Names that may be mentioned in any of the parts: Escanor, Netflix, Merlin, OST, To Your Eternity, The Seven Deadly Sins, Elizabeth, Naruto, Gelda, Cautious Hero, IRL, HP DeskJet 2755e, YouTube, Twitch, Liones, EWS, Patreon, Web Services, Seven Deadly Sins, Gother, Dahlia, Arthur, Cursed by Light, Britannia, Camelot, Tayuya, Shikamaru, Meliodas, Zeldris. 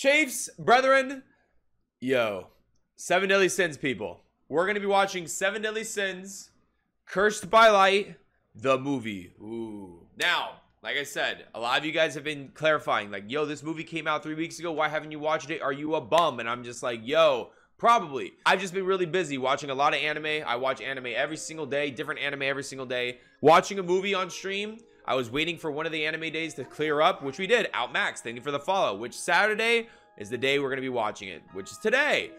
Chiefs, brethren, yo, Seven Deadly Sins, people. We're going to be watching Seven Deadly Sins, Cursed by Light, the movie. Ooh. Now, like I said, a lot of you guys have been clarifying, like, yo, this movie came out 3 weeks ago. Why haven't you watched it? Are you a bum? And I'm just like, yo, probably. I've just been really busy watching a lot of anime. I watch anime every single day, different anime every single day. Watching a movie on stream. I was waiting for one of the anime days to clear up, which we did. Outmax, thank you for the follow, which Saturday is the day we're going to be watching it, which is today.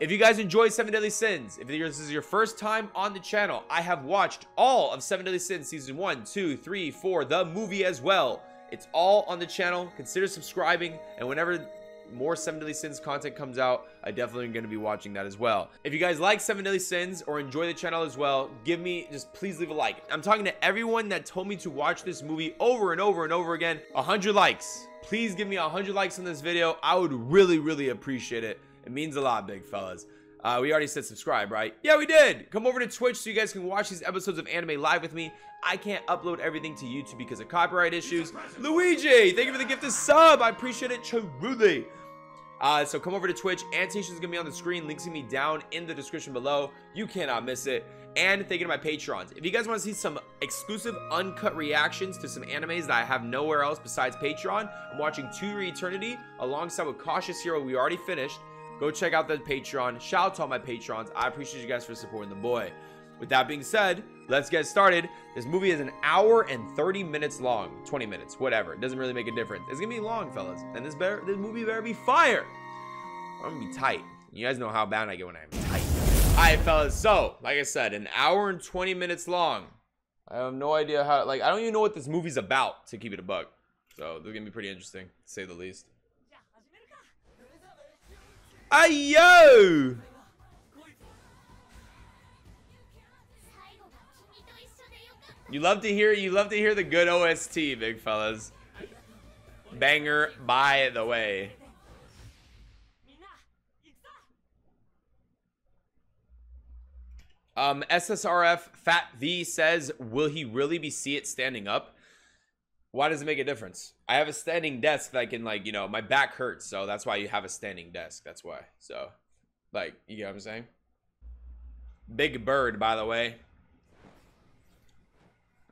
If you guys enjoy Seven Deadly Sins, if this is your first time on the channel, I have watched all of Seven Deadly Sins Season 1, 2, 3, 4, the movie as well. It's all on the channel. Consider subscribing, and whenever more Seven Deadly Sins content comes out, I definitely am going to be watching that as well. If you guys like Seven Deadly Sins or enjoy the channel as well, just please leave a like. I'm talking to everyone that told me to watch this movie over and over and over again. 100 likes. Please give me 100 likes on this video. I would really, really appreciate it. It means a lot, big fellas. We already said subscribe, right? Yeah, we did. Come over to Twitch so you guys can watch these episodes of anime live with me. I can't upload everything to YouTube because of copyright issues. Luigi, thank you for the gift of sub. I appreciate it truly. So come over to Twitch. Annotations gonna be on the screen. Links gonna be down in the description below. You cannot miss it. And thank you to my Patrons. If you guys want to see some exclusive uncut reactions to some animes that I have nowhere else besides Patreon, I'm watching To Your Eternity alongside with Cautious Hero. We already finished. Go check out the Patreon. Shout out to all my Patrons. I appreciate you guys for supporting the boy. With that being said, let's get started. This movie is an hour and 30 minutes long. 20 minutes, whatever. It doesn't really make a difference. It's going to be long, fellas. And this movie better be fire. I'm going to be tight. You guys know how bad I get when I'm tight. All right, fellas. So, like I said, an hour and 20 minutes long. I have no idea how, like, I don't even know what this movie's about, to keep it a buck. So, they're going to be pretty interesting, to say the least. Ayo! You love to hear the good OST, big fellas. Banger, by the way. SSRF Fat V says, will he really see it standing up? Why does it make a difference? I have a standing desk that I can, like, you know, my back hurts, so that's why you have a standing desk. That's why. So, like, you get what I'm saying? Big bird, by the way.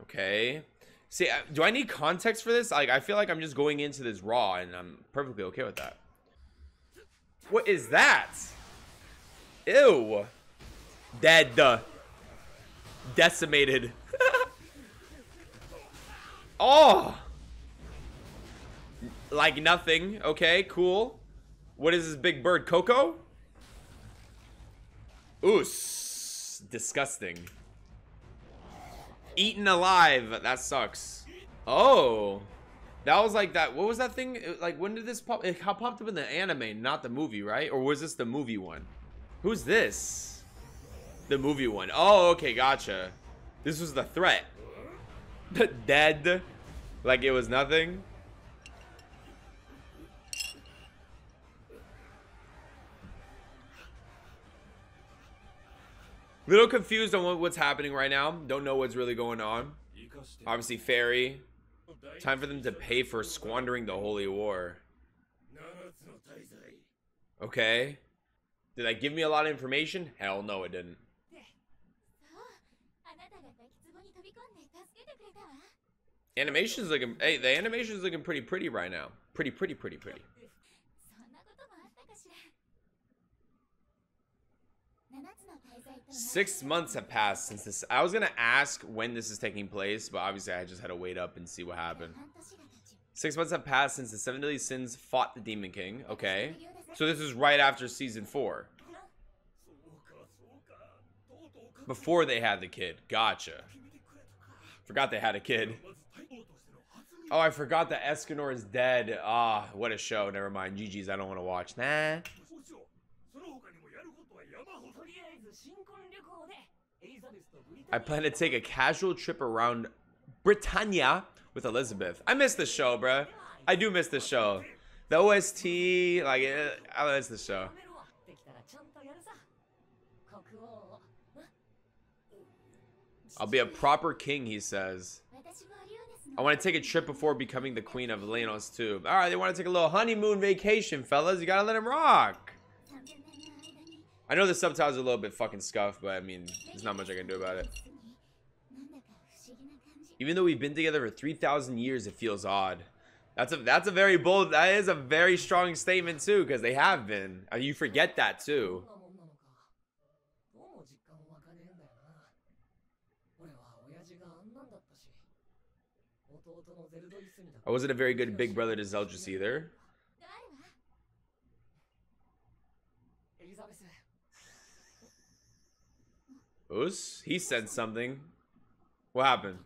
Okay. See, do I need context for this? Like, I feel like I'm just going into this raw, and I'm perfectly okay with that. What is that? Ew. Dead. Decimated. Oh, like nothing. Okay, cool. What is this big bird? Coco? Ooh, disgusting. Eaten alive. That sucks. Oh, that was like that. What was that thing? Like, when did this pop? It popped up in the anime, not the movie, right? Or was this the movie one? Who's this? The movie one. Oh, okay, gotcha. This was the threat. Dead. Like it was nothing. Little confused on what's happening right now. Don't know what's really going on. Obviously, fairy. Time for them to pay for squandering the holy war. Okay. Did that give me a lot of information? Hell no, it didn't. Animation's looking, hey, the animation's looking pretty pretty right now. Pretty. Six months have passed since this. I was gonna ask when this is taking place, but obviously I just had to wait up and see what happened. 6 months have passed since the Seven Deadly Sins fought the Demon King. Okay, so this is right after season 4. Before they had the kid. Gotcha. Forgot they had a kid. Oh, I forgot that Escanor is dead. Ah, what a show. Never mind. GG's, I don't want to watch. Nah. I plan to take a casual trip around Britannia with Elizabeth. I miss the show, bruh. I do miss the show. The OST, like, I miss the show. I'll be a proper king, he says. I want to take a trip before becoming the queen of Liones too. All right, they want to take a little honeymoon vacation, fellas. You gotta let them rock. I know the subtitles are a little bit fucking scuffed, but I mean, there's not much I can do about it. Even though we've been together for 3,000 years, it feels odd. That's a very bold, that is a very strong statement too, because they have been. You forget that too. I wasn't a very good big brother to Zeldris either. Oops, he said something. What happened?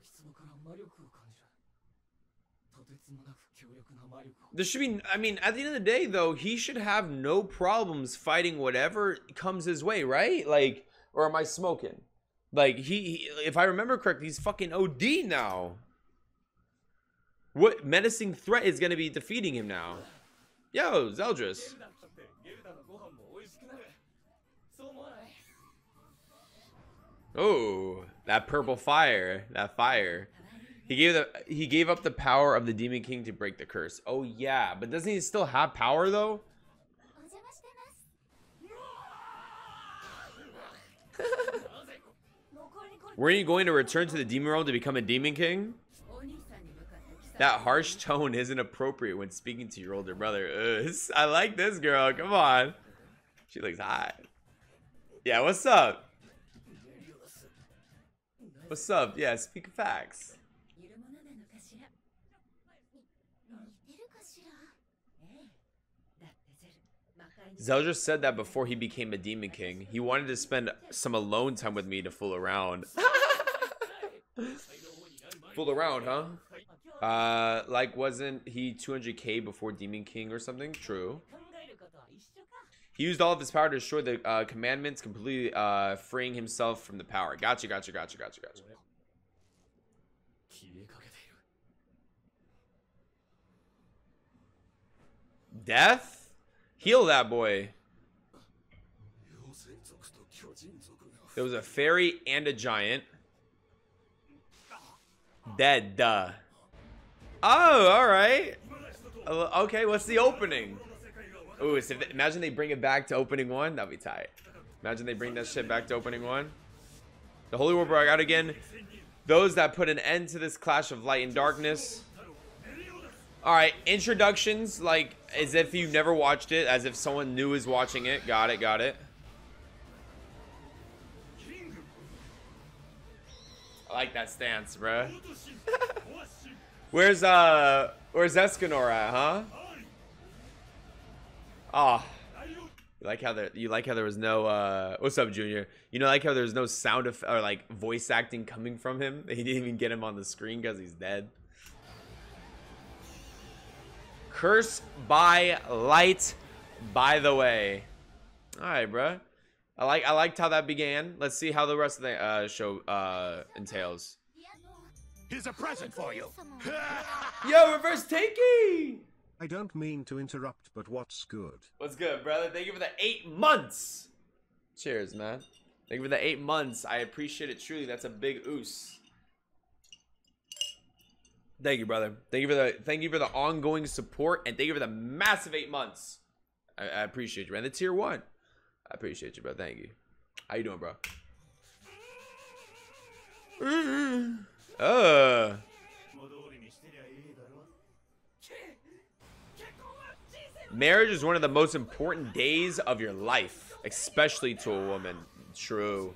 There should be, I mean, at the end of the day, though, he should have no problems fighting whatever comes his way, right? Like, or am I smoking? Like, he if I remember correctly, he's fucking OD now. What menacing threat is going to be defeating him now? Yo, Zeldris. Oh, that purple fire, that fire. He gave up the power of the Demon King to break the curse. Oh yeah, but doesn't he still have power though? Were you going to return to the demon realm to become a Demon King? That harsh tone isn't appropriate when speaking to your older brother. Ugh, I like this girl. Come on. She looks hot. Yeah, what's up? What's up? Yeah, speak facts. Zeldris said that before he became a Demon King, he wanted to spend some alone time with me to fool around. Fool around, huh? Like, wasn't he 200k before Demon King or something? True. He used all of his power to destroy the commandments, completely freeing himself from the power. Gotcha. Death? Heal that boy. There was a fairy and a giant. Dead, duh. Oh, all right. Okay, what's the opening? Ooh, so imagine they bring it back to opening one. That'd be tight. Imagine they bring that shit back to opening one. The Holy War broke out again. Those that put an end to this clash of light and darkness. All right, introductions, like as if you've never watched it, as if someone new is watching it. Got it. I like that stance, bruh. Where's Escanor at, huh? Ah, oh, you like how there was no what's up, Junior? You know, like how there's no sound of or like voice acting coming from him. He didn't even get him on the screen because he's dead. Curse by light, by the way. All right, bruh. I liked how that began. Let's see how the rest of the show entails. Here's a present for you. Yo, reverse takey! I don't mean to interrupt, but what's good? What's good, brother? Thank you for the 8 months. Cheers, man. Thank you for the 8 months. I appreciate it truly. That's a big oos. Thank you, brother. Thank you for the ongoing support, and thank you for the massive 8 months. I appreciate you, man. The tier 1. I appreciate you, bro. Thank you. How you doing, bro? Marriage is one of the most important days of your life, especially to a woman. True.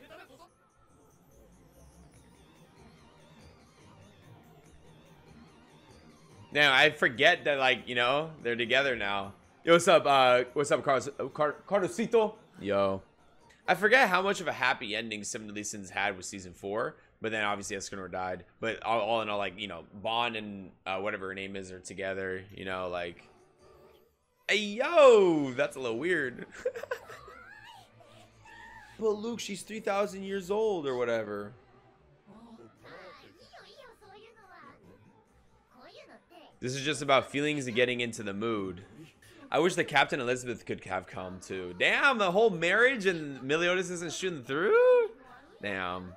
Now I forget that, like, you know, they're together now. Yo, what's up, Carlosito? Yo, I forget how much of a happy ending Seven Deadly Sins had with season 4. But then obviously Escanor died. But all in all, like, you know, Bond and whatever her name is are together. You know, like, hey, yo, that's a little weird. But Luke, she's 3,000 years old or whatever. This is just about feelings and getting into the mood. I wish the Captain Elizabeth could have come too. Damn, the whole marriage and Meliodas isn't shooting through? Damn.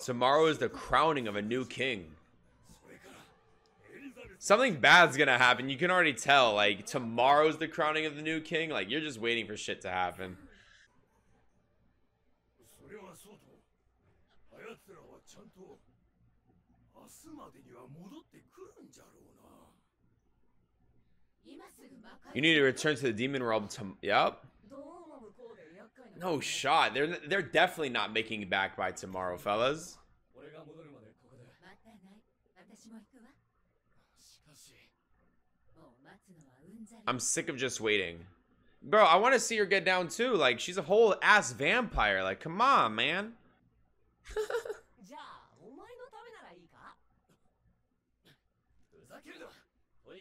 Tomorrow is the crowning of a new king. Something bad's gonna happen. You can already tell. Like, tomorrow's the crowning of the new king. Like, you're just waiting for shit to happen. You need to return to the demon realm. Yep. No shot. They're definitely not making it back by tomorrow, fellas. I'm sick of just waiting. Bro, I want to see her get down too. Like, she's a whole ass vampire. Like, come on, man.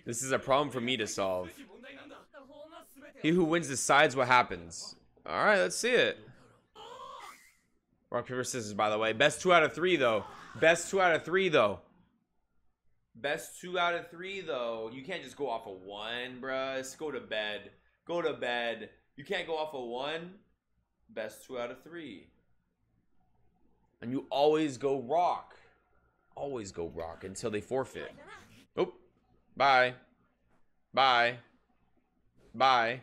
This is a problem for me to solve. He who wins decides what happens. All right, let's see it. Rock, paper, scissors, by the way. Best 2 out of 3, though. Best 2 out of 3, though. Best 2 out of 3, though. You can't just go off of 1, bruh. Just go to bed. Go to bed. You can't go off of 1. Best 2 out of 3. And you always go rock. Always go rock until they forfeit. Oh, bye. Bye. Bye.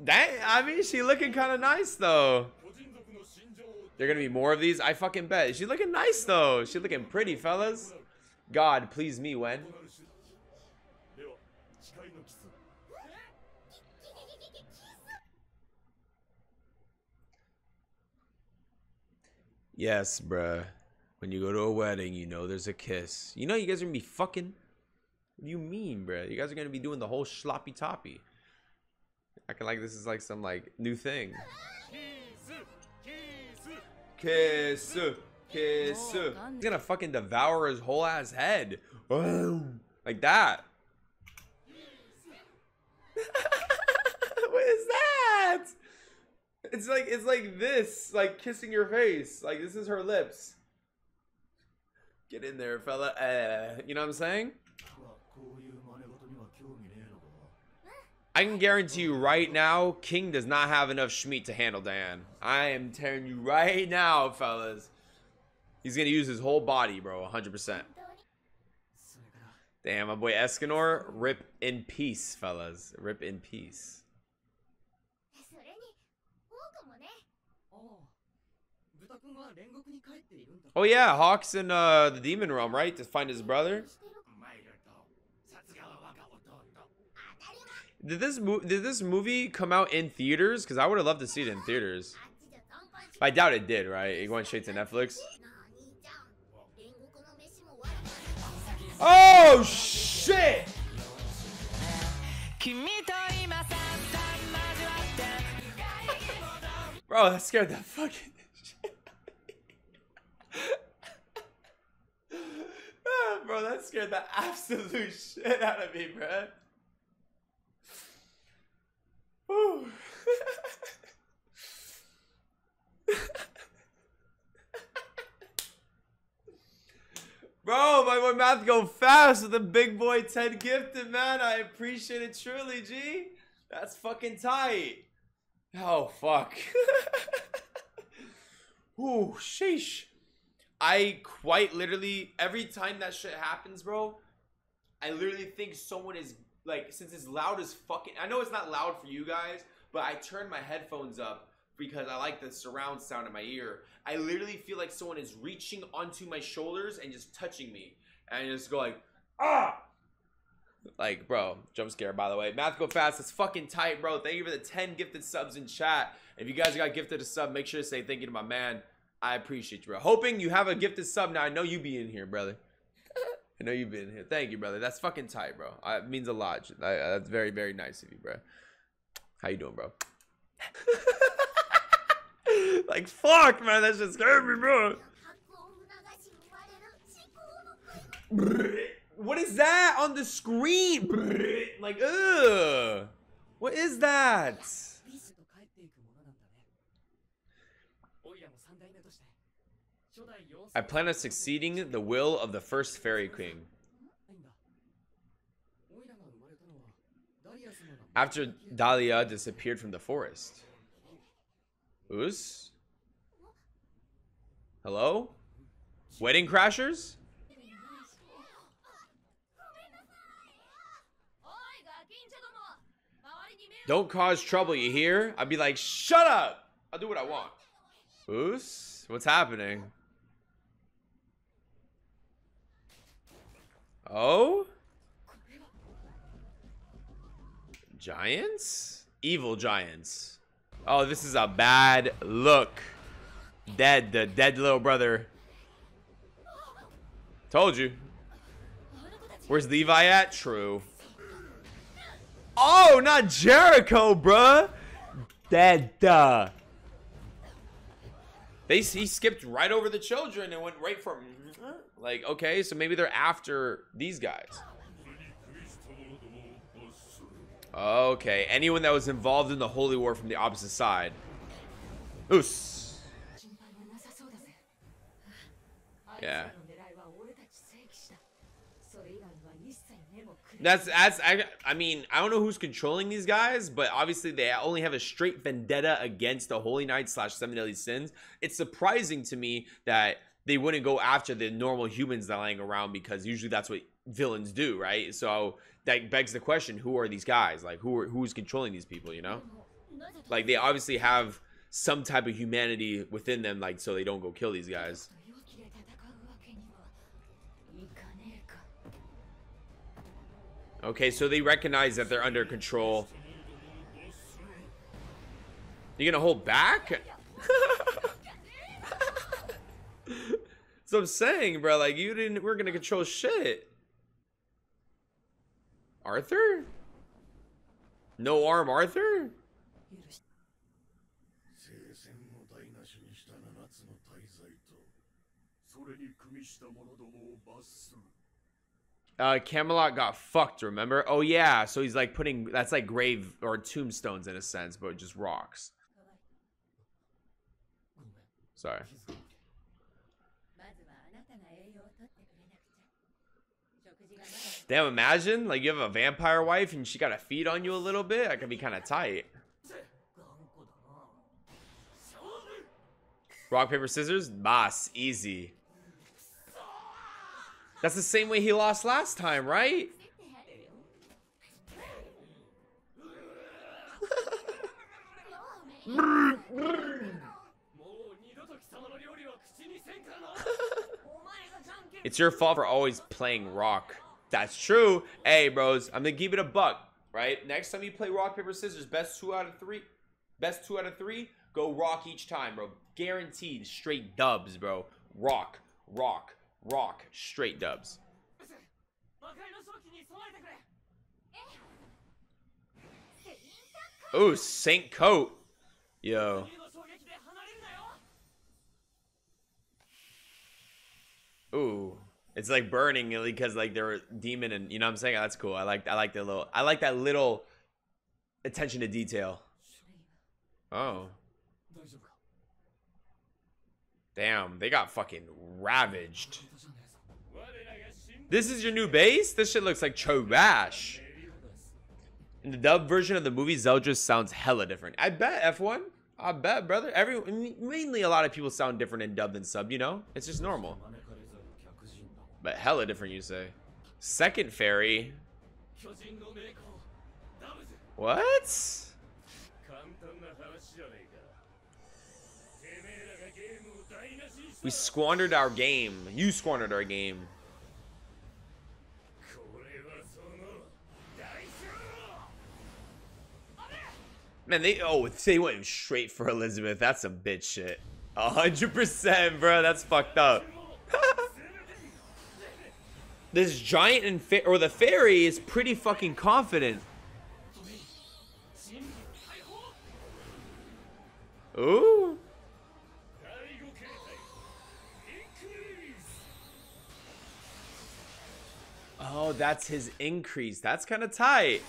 That, I mean, she looking kind of nice, though. There are gonna be more of these? I fucking bet. She's looking nice, though. She's looking pretty, fellas. God, please me when. Yes, bruh. When you go to a wedding, you know there's a kiss. You know you guys are gonna be fucking. What do you mean, bruh? You guys are gonna be doing the whole sloppy toppy. Acting like this is like some like new thing. Kiss, kiss. He's gonna fucking devour his whole ass head. Like that. What is that? It's like this, like kissing your face. Like this is her lips. Get in there, fella. You know what I'm saying? I can guarantee you right now, King does not have enough schmeat to handle Diane. I am telling you right now, fellas. He's going to use his whole body, bro, 100%. Damn, my boy Escanor, rip in peace, fellas. Rip in peace. Oh, yeah, Hawk's in the demon realm, right? To find his brother. Did this movie come out in theaters? Because I would have loved to see it in theaters. I doubt it did, right? It went straight to Netflix. Oh, shit! Bro, that scared the fucking shit out of me. Bro, that scared the absolute shit out of me, bro. Bro, my boy Math go fast with the big boy Ted Gifted, man. I appreciate it truly, G. That's fucking tight. Oh, fuck. Ooh, sheesh. I quite literally, every time that shit happens, bro, I literally think someone is... Like, since it's loud as fucking... I know it's not loud for you guys, but I turn my headphones up because I like the surround sound in my ear. I literally feel like someone is reaching onto my shoulders and just touching me. And I just go like, ah! Like, bro, jump scare, by the way. Math go fast. It's fucking tight, bro. Thank you for the 10 gifted subs in chat. If you guys got gifted a sub, make sure to say thank you to my man. I appreciate you, bro. Hoping you have a gifted sub now. I know you be in here, brother. I know you've been here. Thank you, brother. That's fucking tight, bro. It means a lot. That's very, very nice of you, bro. How you doing, bro? Like, fuck, man. That shit scared me, bro. What is that on the screen? Like, ugh. What is that? I plan on succeeding the will of the first fairy queen. After Dahlia disappeared from the forest. Oos? Hello? Wedding crashers? Don't cause trouble, you hear? I'd be like, shut up! I'll do what I want. Boos? What's happening? Oh? Giants? Evil giants. Oh, this is a bad look. Dead, the dead little brother. Told you. Where's Levi at? True. Oh, not Jericho, bruh. Dead. He skipped right over the children and went right for like, okay, so maybe they're after these guys. Okay, anyone that was involved in the holy war from the opposite side. Oos. Yeah. I mean, I don't know who's controlling these guys, but obviously they only have a straight vendetta against the Holy Knights / Seven Deadly Sins. It's surprising to me that they wouldn't go after the normal humans that are lying around, because usually that's what villains do, right? So that begs the question, who are these guys? Like, who's controlling these people, you know? Like, they obviously have some type of humanity within them, like, so they don't go kill these guys. Okay, so they recognize that they're under control. You're gonna hold back? That's what I'm saying, bro. Like, you didn't... We're gonna control shit. Arthur? No arm Arthur? Camelot got fucked, remember? Oh yeah, so he's like putting, that's like grave or tombstones in a sense, but just rocks. Sorry. Damn, imagine, like you have a vampire wife and she gotta feed on you a little bit. That could be kind of tight. Rock, paper, scissors? Boss, easy. That's the same way he lost last time, right? It's your fault for always playing rock. That's true. Hey, bros, I'm gonna give it a buck, right? Next time you play rock, paper, scissors, best two out of three, go rock each time, bro. Guaranteed straight dubs, bro. Rock, rock. Rock, straight dubs. Ooh, Saint Coat. Yo. Ooh. It's like burning because like they're a demon and you know what I'm saying? That's cool. I like that little attention to detail. Oh. Damn, they got fucking ravaged. This is your new base? This shit looks like trash. In the dub version of the movie, Zeldris sounds hella different. I bet, F1. I bet, brother. Mainly a lot of people sound different in dub than sub, you know? It's just normal. But hella different, you say. Second fairy. What? We squandered our game. You squandered our game. Man, they went straight for Elizabeth. That's some bitch shit. 100%, bro. That's fucked up. This giant and the fairy is pretty fucking confident. Ooh. Oh, that's his increase. That's kind of tight.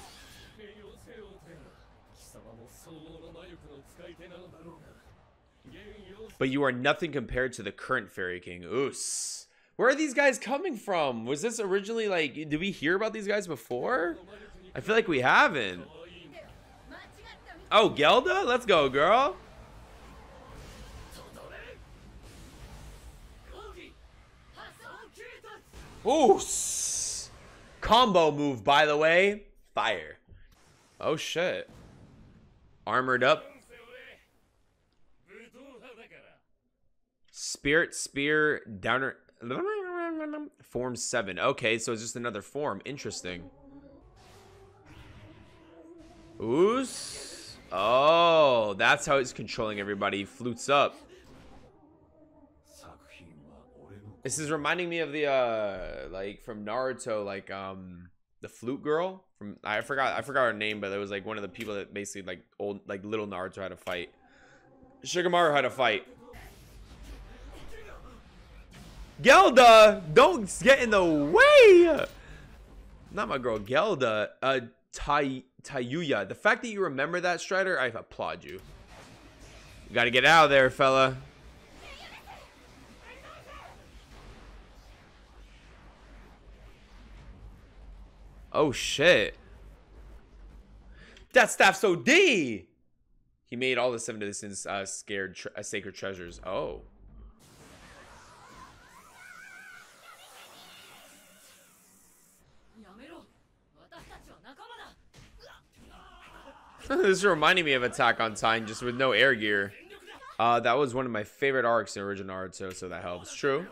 But you are nothing compared to the current Fairy King. Oos. Where are these guys coming from? Was this originally like... Did we hear about these guys before? I feel like we haven't. Oh, Gelda? Let's go, girl. Ooh! Combo move, by the way. Fire. Oh, shit. Armored up. Spirit Spear Downer. Form 7. Okay, so it's just another form. Interesting. Ooh. Oh, that's how it's controlling everybody. Flutes up. This is reminding me of the like from Naruto, like the flute girl from I forgot her name, but it was like one of the people that basically like old like little Naruto had to fight. Shikamaru had to fight. Gelda, don't get in the way. Not my girl, Gelda. Tayuya. The fact that you remember that, Strider, I applaud you. You gotta get out of there, fella. Oh shit. That staff's OD. He made all the Seven Deadly Sins sacred treasures. Oh. This is reminding me of Attack on Titan, just with no air gear. That was one of my favorite arcs in original Naruto, so that helps. True.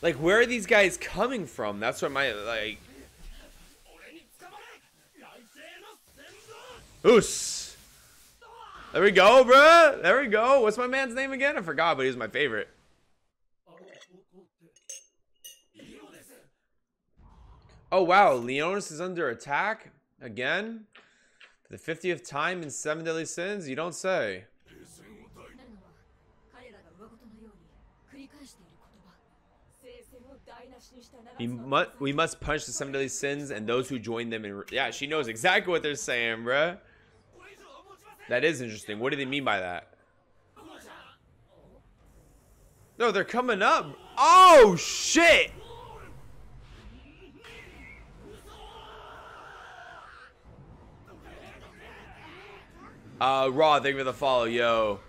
Like, where are these guys coming from? That's what my, like... Oos! There we go, bruh! There we go! What's my man's name again? I forgot, but he was my favorite. Oh, wow. Liones is under attack? Again? For the 50th time in Seven Deadly Sins? You don't say. We must punch the Seven Deadly Sins and those who join them in... Yeah, she knows exactly what they're saying, bruh. That is interesting. What do they mean by that? No, they're coming up. Oh, shit! Raw, thank you for the follow, yo.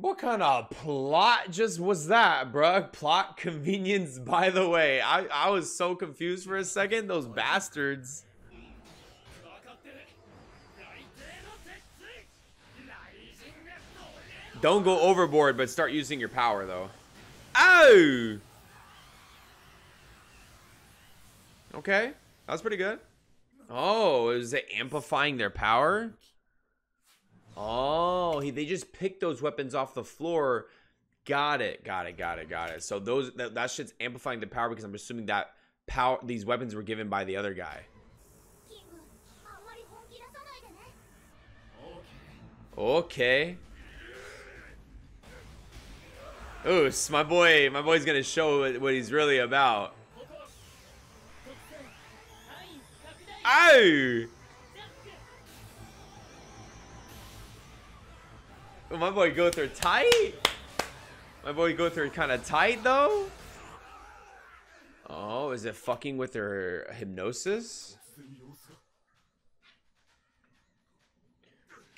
What kind of plot just was that, bruh? Plot convenience, by the way. I was so confused for a second. Those bastards. Don't go overboard, but start using your power, though. Oh! Okay. That was pretty good. Oh, is it amplifying their power? Oh, they just picked those weapons off the floor. Got it, got it, got it, got it. So that shit's amplifying the power because I'm assuming that power these weapons were given by the other guy. Okay. Oos, my boy's gonna show what he's really about. Oh! Oh, my boy go through tight? My boy go through kind of tight, though? Oh, is it fucking with her hypnosis?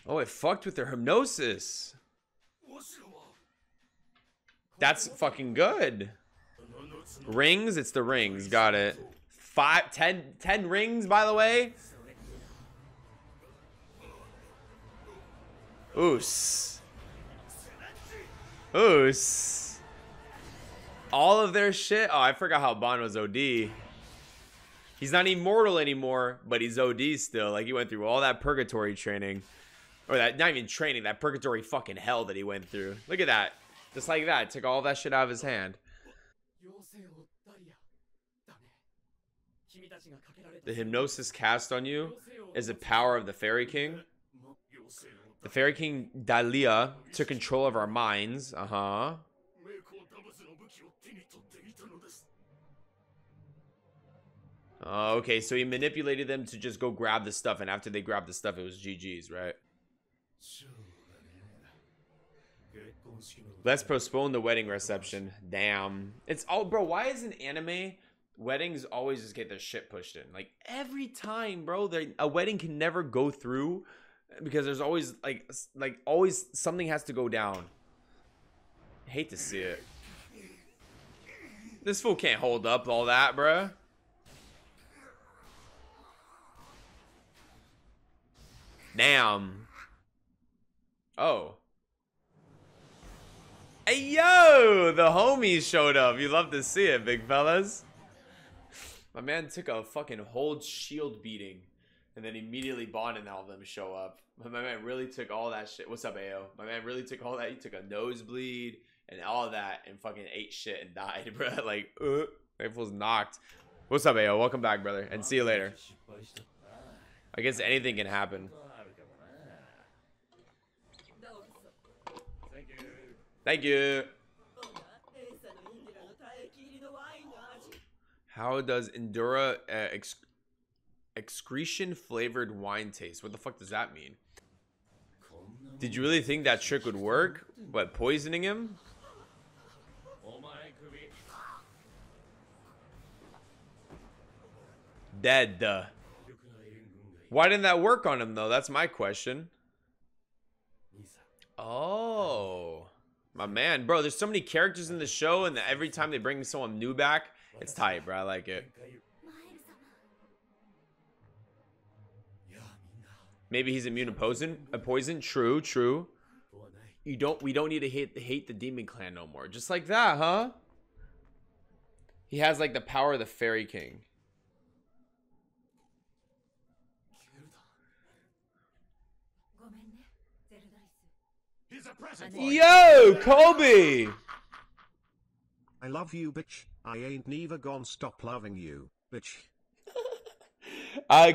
Oh, it fucked with her hypnosis. That's fucking good. Rings? It's the rings. Got it. 5, 10 rings, by the way. Oos. Oos. All of their shit. Oh, I forgot how Bond was OD. He's not immortal anymore, but he's OD still. Like, he went through all that purgatory training. Or that, not even training, that purgatory fucking hell that he went through. Look at that. Just like that. Took all that shit out of his hand. The hypnosis cast on you is the power of the Fairy King. The Fairy King Dahlia took control of our minds. Uh-huh. Okay, so he manipulated them to just go grab the stuff, and after they grabbed the stuff, it was GG's, right? Let's postpone the wedding reception. Damn. It's all, bro, why is an anime weddings always just get their shit pushed in? Like, every time, bro, a wedding can never go through because there's always always something has to go down. I hate to see it. This fool can't hold up all that, bruh. Damn. Oh. Hey, yo! The homies showed up. You love to see it, big fellas. My man took a fucking whole shield beating. And then immediately Bond and all of them show up. My man really took all that shit. What's up, Ayo? My man really took all that. He took a nosebleed and all of that and fucking ate shit and died, bro. Like, that fool's knocked. What's up, Ayo? Welcome back, brother. And see you later. I guess anything can happen. Thank you. How does Endura excretion flavored wine taste? What the fuck does that mean? Did you really think that trick would work? What, poisoning him? Dead. Why didn't that work on him though? That's my question. Oh. My man, bro, there's so many characters in the show, and every time they bring someone new back, it's tight, bro. I like it. Maybe he's immune to poison. True, true. We don't need to hate the demon clan no more. Just like that, huh? He has like the power of the fairy king. Yo, Colby! I love you, bitch. I ain't never gonna stop loving you, bitch.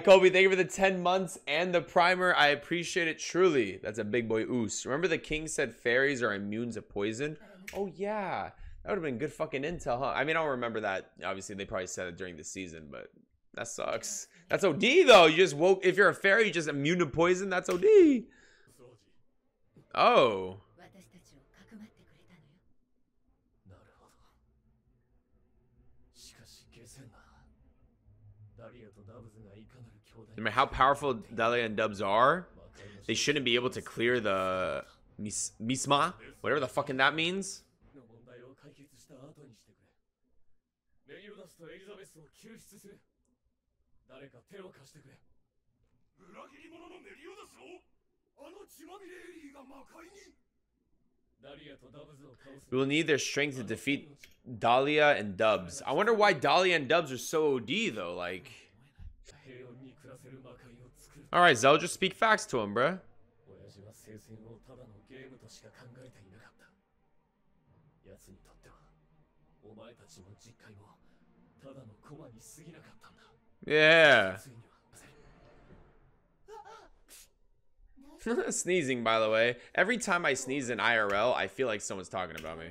Colby, thank you for the 10 months and the primer. I appreciate it truly. That's a big boy oos. Remember the king said fairies are immune to poison? Oh, yeah. That would have been good fucking intel, huh? I mean, I don't remember that. Obviously, they probably said it during the season, but that sucks. That's OD, though. You just woke. If you're a fairy, you're just immune to poison. That's OD. Oh. No matter how powerful Dahlia and Dubs are, they shouldn't be able to clear the Misma, whatever the fucking that means. We will need their strength to defeat Dahlia and Dubs. I wonder why Dahlia and Dubs are so OD though. Like, all right, Zeldris, just speak facts to him, bruh. Yeah. Sneezing, by the way. Every time I sneeze in IRL, I feel like someone's talking about me.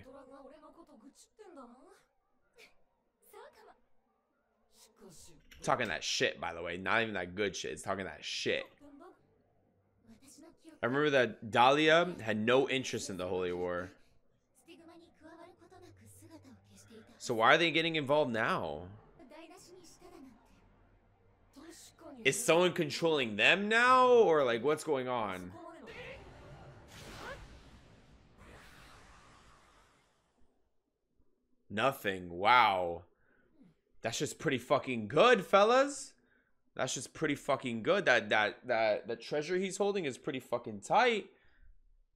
Talking that shit, by the way. Not even that good shit. It's talking that shit. I remember that Dahlia had no interest in the Holy War. So why are they getting involved now? Is someone controlling them now? Or like, what's going on? Nothing. Wow. That's just pretty fucking good, fellas. That's just pretty fucking good. That treasure he's holding is pretty fucking tight.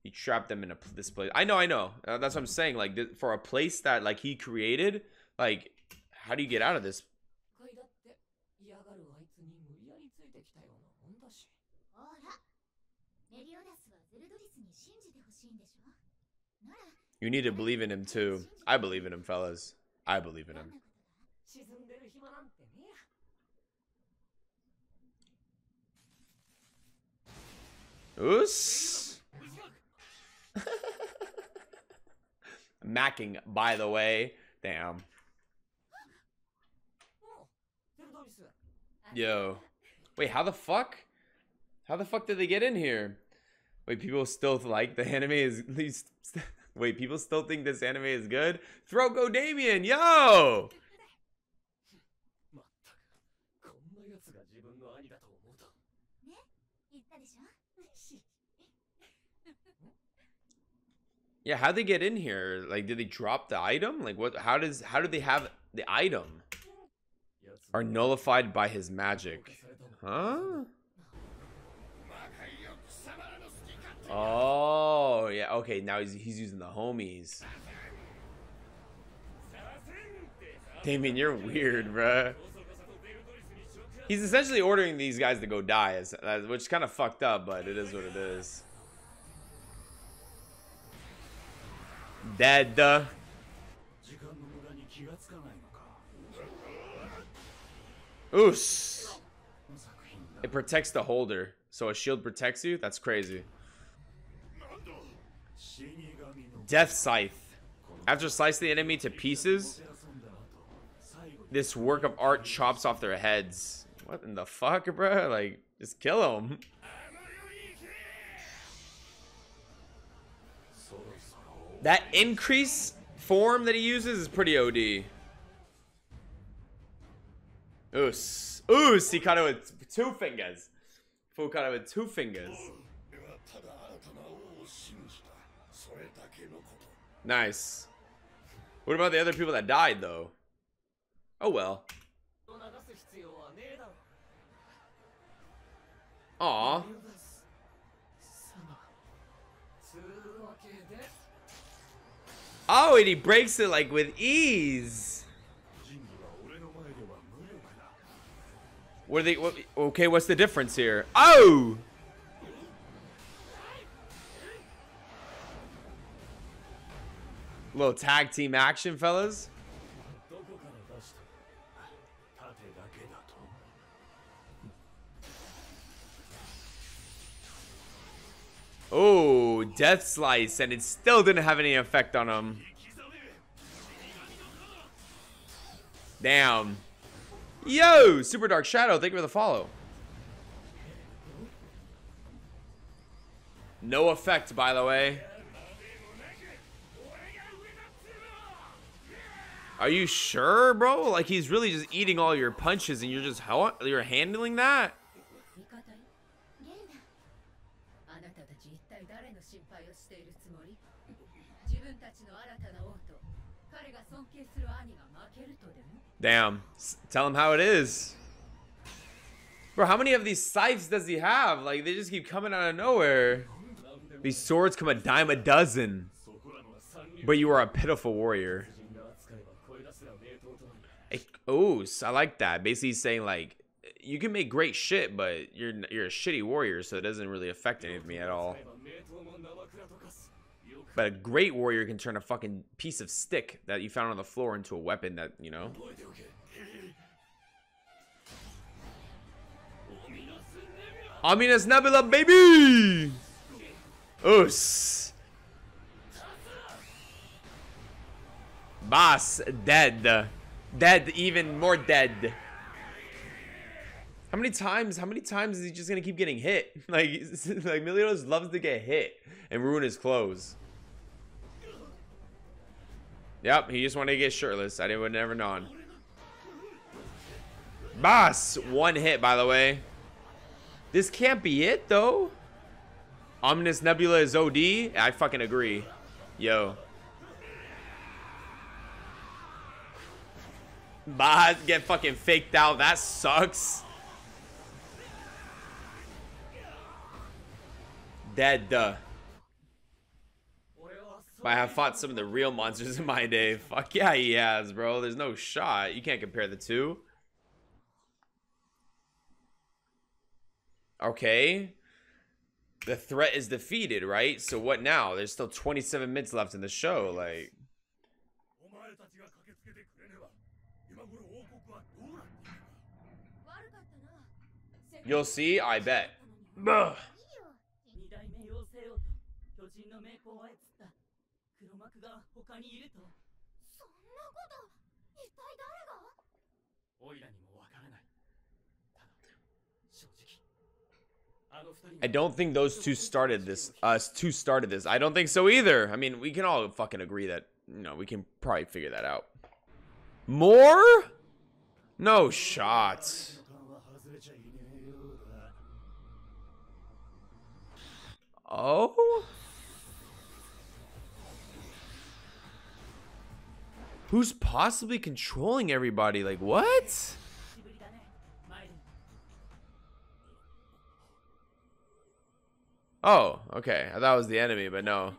He trapped them in this place. I know. That's what I'm saying. Like, for a place that like he created, like, how do you get out of this? You need to believe in him too. I believe in him, fellas. I believe in him. Oos. Macking, by the way. Damn. Yo. Wait, how the fuck? How the fuck did they get in here? Wait, people still like the anime is at least. Wait, people still think this anime is good? Throw Go Damien, yo! Yeah, how'd they get in here? Like, did they drop the item? Like, what? How do they have the item? Are nullified by his magic. Huh? Oh, yeah. Okay, now he's using the homies. Damien, you're weird, bruh. He's essentially ordering these guys to go die, which is kind of fucked up, but it is what it is. Dead. Oos. It protects the holder. So a shield protects you? That's crazy. Death Scythe. After slicing the enemy to pieces, this work of art chops off their heads. What in the fuck, bro? Like, just kill him. That increase form that he uses is pretty OD. Oos. Oos! He cut it with two fingers. Fool cut it with two fingers. Nice. What about the other people that died, though? Oh, well. Aw. Oh, and he breaks it, like, with ease. What are they... What, okay, what's the difference here? Oh! Little tag team action, fellas. Oh, death slice, and it still didn't have any effect on him. Damn. Yo, Super Dark Shadow, thank you for the follow. No effect, by the way. Are you sure, bro? Like, he's really just eating all your punches, and you're handling that? Damn. Tell him how it is. Bro, how many of these scythes does he have? Like, they just keep coming out of nowhere. These swords come a dime a dozen. But you are a pitiful warrior. Oh, I like that. Basically, he's saying, like, you can make great shit, but you're a shitty warrior, so it doesn't really affect any of me at all. But a great warrior can turn a fucking piece of stick that you found on the floor into a weapon that, you know. Aminas Nebula, baby! Us. Boss, dead. Dead, even more dead. How many times is he just gonna keep getting hit? Like Meliodas loves to get hit and ruin his clothes. Yep, he just wanted to get shirtless. I would never known. Boss! One hit, by the way. This can't be it, though. Ominous Nebula is OD. I fucking agree. Yo. Boss, get fucking faked out. That sucks. Dead. But I have fought some of the real monsters in my day. Fuck yeah, he has, bro. There's no shot. You can't compare the two. Okay. The threat is defeated, right? So what now? There's still 27 minutes left in the show. Like... You'll see, I bet. Ugh. I don't think those two started this. Us two started this. I don't think so either. I mean, we can all fucking agree that, you know, we can probably figure that out. More? No shots. Oh? Who's possibly controlling everybody? Like, what? Oh, okay. I thought it was the enemy, but no.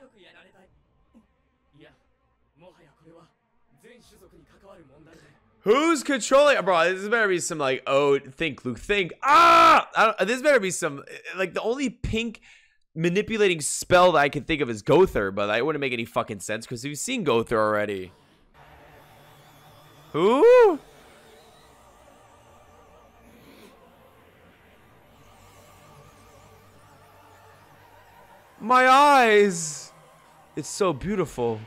Who's controlling? Bro, this better be some, like, oh, think, Luke, think. Ah! This better be some, like, the only pink manipulating spell that I can think of is Gother, but that wouldn't make any fucking sense because we've seen Gother already. Who? My eyes! It's so beautiful.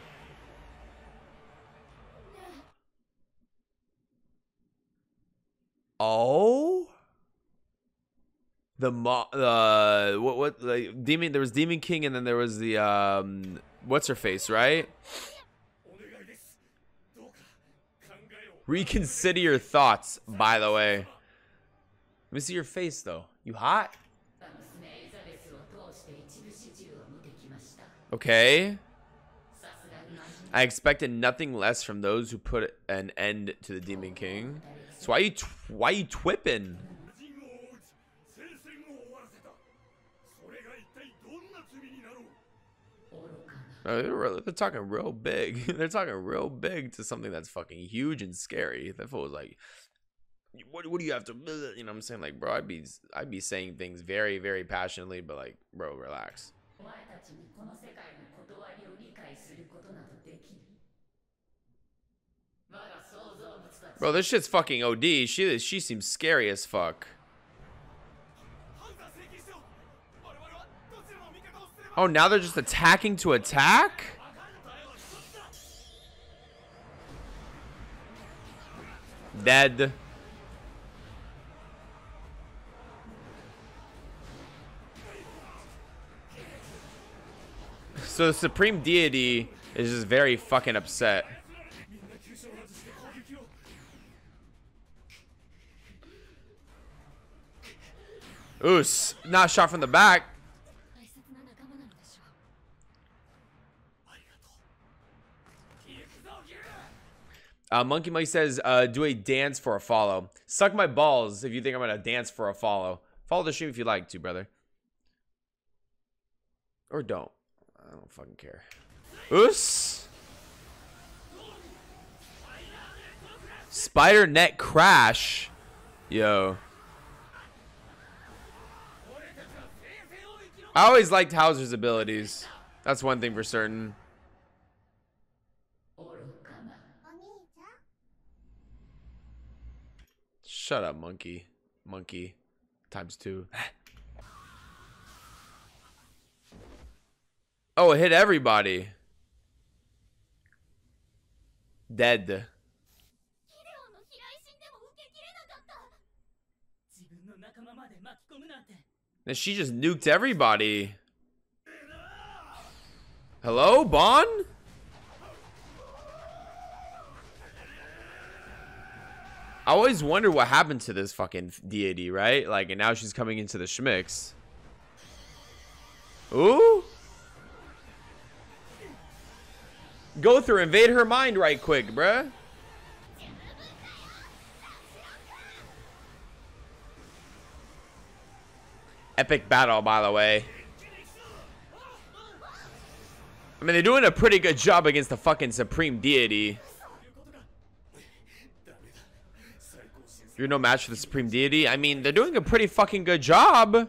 Oh, like demon. There was Demon King, and then there was the what's her face, right? Reconsider your thoughts. By the way, let me see your face though. You hot? Okay. I expected nothing less from those who put an end to the Demon King. So why you twipping? They're talking real big. They're talking real big to something that's fucking huge and scary. That fool was like, what do you have to, you know what I'm saying? Like, bro, I'd be saying things very, very passionately, but like, bro, relax. Bro, this shit's fucking OD. She seems scary as fuck. Oh, now they're just attacking to attack? Dead. So the Supreme Deity is just very fucking upset. Ooh, not shot from the back. Monkey Mike says, do a dance for a follow. Suck my balls if you think I'm going to dance for a follow. Follow the stream if you like to, brother. Or don't. I don't fucking care. Oos. Spider net crash. Yo. I always liked Hauser's abilities. That's one thing for certain. Shut up, monkey. Monkey. ×2. Oh, it hit everybody. Dead. And she just nuked everybody. Hello, Bon? I always wonder what happened to this fucking deity, right? Like, and now she's coming into the schmix. Ooh. Go through, invade her mind right quick, bruh. Epic battle, by the way. I mean, they're doing a pretty good job against the fucking Supreme Deity. You're no match for the Supreme Deity? I mean, they're doing a pretty fucking good job.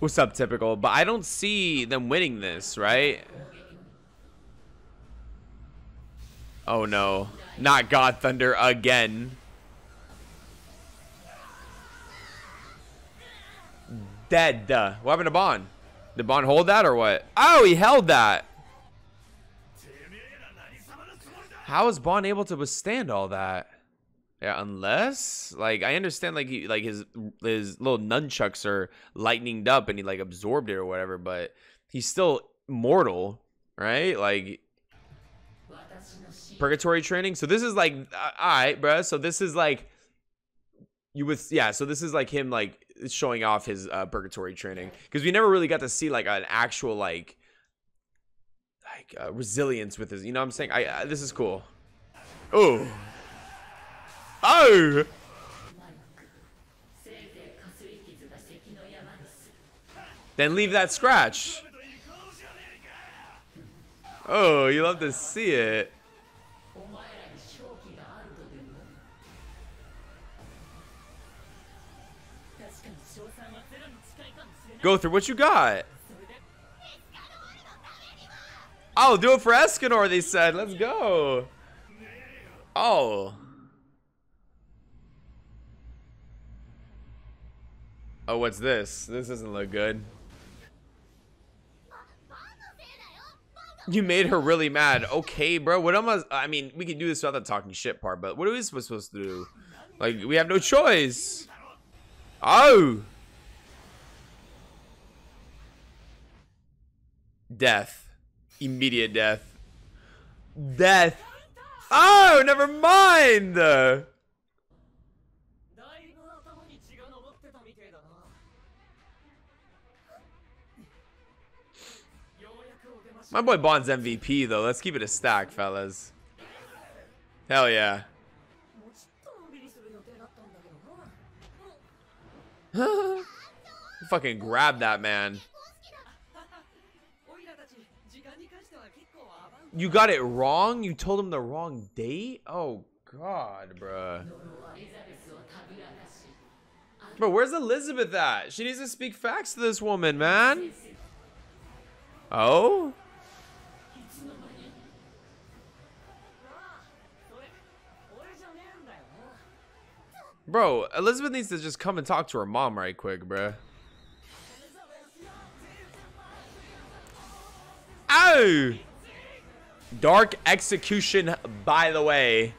What's up, typical? But I don't see them winning this, right? Oh no, not God Thunder again. Dead. What happened to Bond? Did Bond hold that or what? Oh, he held that. How is Bond able to withstand all that? Yeah, unless, like, I understand, like, he, like his little nunchucks are lightened up and he, like, absorbed it or whatever, but he's still mortal, right? Like, purgatory training. So this is like, all right, bruh. So this is like you would, yeah, so this is like him like showing off his purgatory training, because we never really got to see like an actual like resilience with his, you know what I'm saying? This is cool. Oh then leave that scratch. Oh, you love to see it. Go through what you got. I'll do it for Escanor, they said. Let's go. Oh. Oh, what's this? This doesn't look good. You made her really mad. Okay, bro. What am I mean, we can do this without the talking shit part, but what are we supposed to do? Like, we have no choice. Oh. Death. Immediate death. Death. Oh, never mind. My boy Bond's MVP, though. Let's keep it a stack, fellas. Hell yeah. Fucking grab that, man. You got it wrong? You told him the wrong date? Oh, God, bruh. Bro, where's Elizabeth at? She needs to speak facts to this woman, man. Oh? Bro, Elizabeth needs to just come and talk to her mom right quick, bruh. Ow! Dark execution, by the way.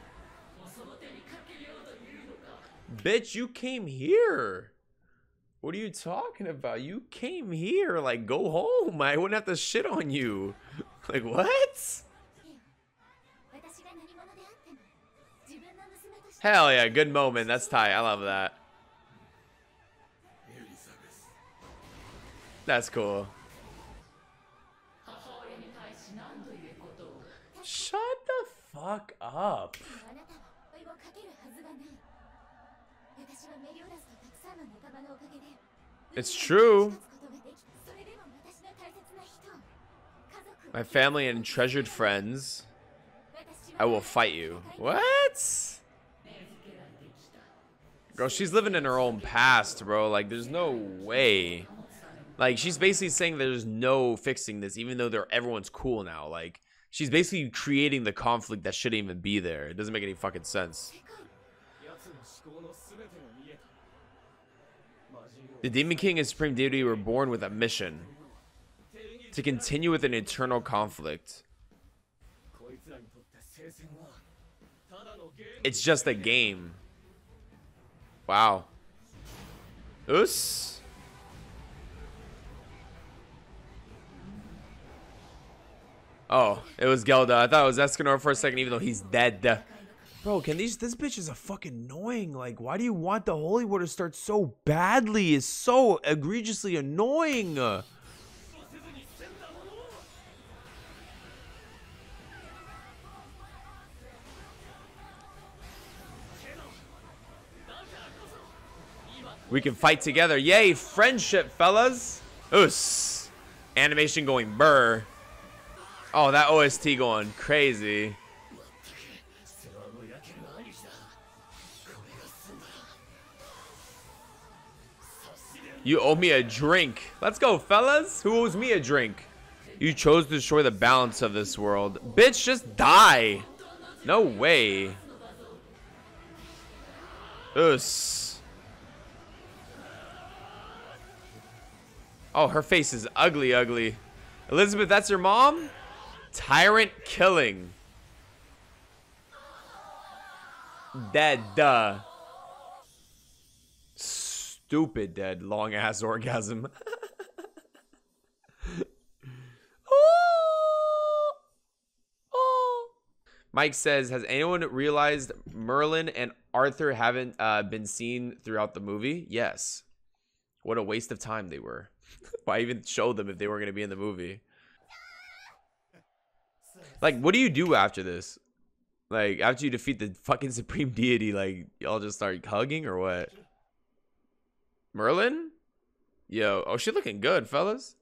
Bitch, you came here. What are you talking about? You came here. Like, go home. I wouldn't have to shit on you. Like, what? Hell yeah, good moment. That's tight. I love that. That's cool. Shut the fuck up. It's true. My family and treasured friends. I will fight you. What? Bro, she's living in her own past, bro. Like, there's no way. Like, she's basically saying there's no fixing this, even though everyone's cool now. Like, she's basically creating the conflict that shouldn't even be there. It doesn't make any fucking sense. The Demon King and Supreme Deity were born with a mission. To continue with an eternal conflict. It's just a game. Wow. Us. Oh, it was Gelda. I thought it was Escanor for a second, even though he's dead. Bro, this bitch is a fucking annoying. Like, why do you want the holy water to start so badly? It's so egregiously annoying. We can fight together. Yay, friendship, fellas. Us. Animation going burr. Oh, that OST going crazy. You owe me a drink. Let's go, fellas. Who owes me a drink? You chose to destroy the balance of this world. Bitch, just die. No way. Us. Oh, her face is ugly, ugly. Elizabeth, that's your mom? Tyrant killing. Dead, duh. Stupid dead, long ass orgasm. Mike says, has anyone realized Merlin and Arthur haven't been seen throughout the movie? Yes. What a waste of time they were. Why even show them if they weren't going to be in the movie? Like, what do you do after this? Like, after you defeat the fucking supreme deity, like, y'all just start hugging or what? Merlin? Yo. Oh, she looking good, fellas.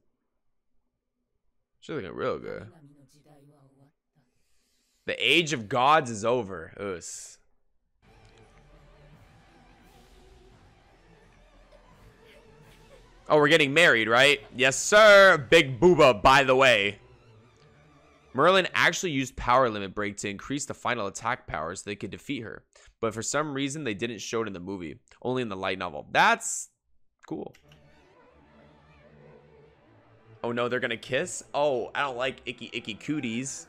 She looking real good. The age of gods is over. Ugh. Oh, we're getting married, right? Yes, sir. Big booba, by the way. Merlin actually used power limit break to increase the final attack power so they could defeat her. But for some reason, they didn't show it in the movie. Only in the light novel. That's cool. Oh, no, they're going to kiss? Oh, I don't like icky, icky cooties.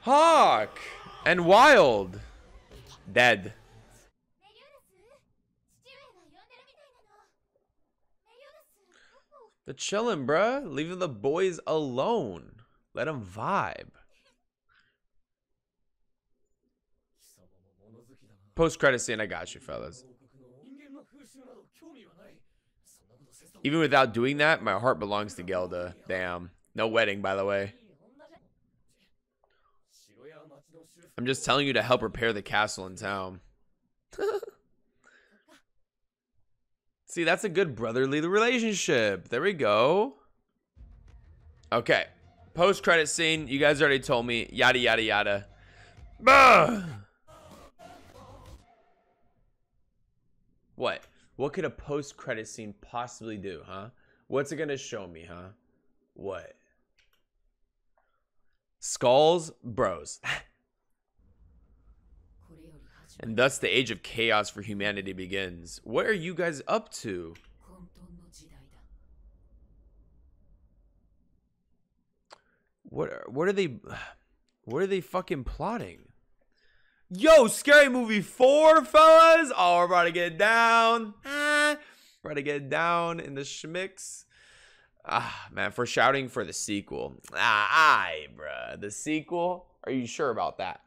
Hawk and Wild. Dead. They're chilling, bruh. Leaving the boys alone. Let them vibe. Post-credit scene, I got you, fellas. Even without doing that, my heart belongs to Gelda. Damn. No wedding, by the way. I'm just telling you to help repair the castle in town. See, that's a good brotherly relationship. There we go. Okay. Post-credit scene. You guys already told me. Yada, yada, yada. Bah! What? What could a post-credit scene possibly do, huh? What's it gonna show me, huh? What? Skulls, bros. And thus the age of chaos for humanity begins. What are you guys up to? What are they fucking plotting? Yo, Scary Movie 4, fellas. Oh, we're about to get down. We're about to get down in the schmicks. Ah, man, for shouting for the sequel. Ah, aye, bruh. The sequel? Are you sure about that?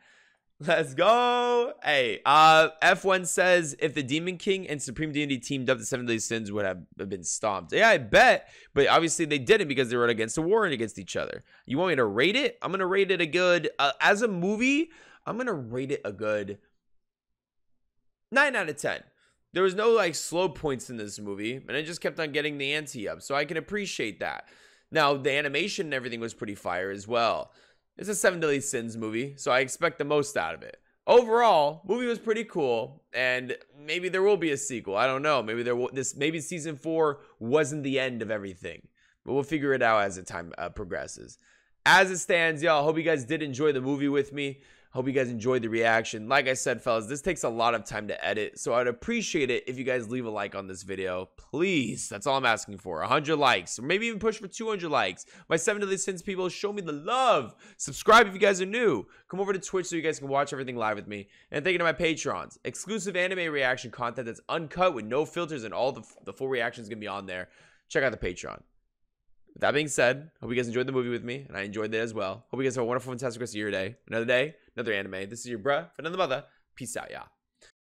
Let's go. Hey, F1 says, if the Demon King and Supreme Deity teamed up, the Seven Deadly Sins would have been stomped. Yeah, I bet. But obviously they didn't because they were against a war and against each other. You want me to rate it? I'm going to rate it a good, as a movie... I'm going to rate it a good 9 out of 10. There was no like slow points in this movie, and I just kept on getting the ante up, so I can appreciate that. Now, the animation and everything was pretty fire as well. It's a Seven Deadly Sins movie, so I expect the most out of it. Overall, movie was pretty cool, and maybe there will be a sequel. I don't know. Maybe there will, maybe season 4 wasn't the end of everything, but we'll figure it out as the time progresses. As it stands, y'all, hope you guys did enjoy the movie with me. Hope you guys enjoyed the reaction. Like I said, fellas, this takes a lot of time to edit, so I'd appreciate it if you guys leave a like on this video. Please, that's all I'm asking for. 100 likes, or maybe even push for 200 likes. My 7 Deadly Sins people, show me the love. Subscribe if you guys are new. Come over to Twitch so you guys can watch everything live with me. And thank you to my Patrons. Exclusive anime reaction content that's uncut with no filters, and all the full reaction is going to be on there. Check out the Patreon. With that being said, hope you guys enjoyed the movie with me, and I enjoyed it as well. Hope you guys have a wonderful, fantastic rest of your day. Another day, another anime. This is your bruh, another mother. Peace out, y'all.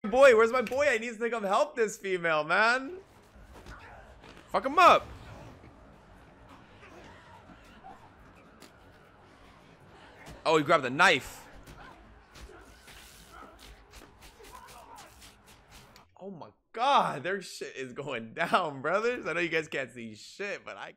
Boy, where's my boy? I need to come help this female, man. Fuck him up. Oh, he grabbed the knife. Oh my God, their shit is going down, brothers. I know you guys can't see shit, but I...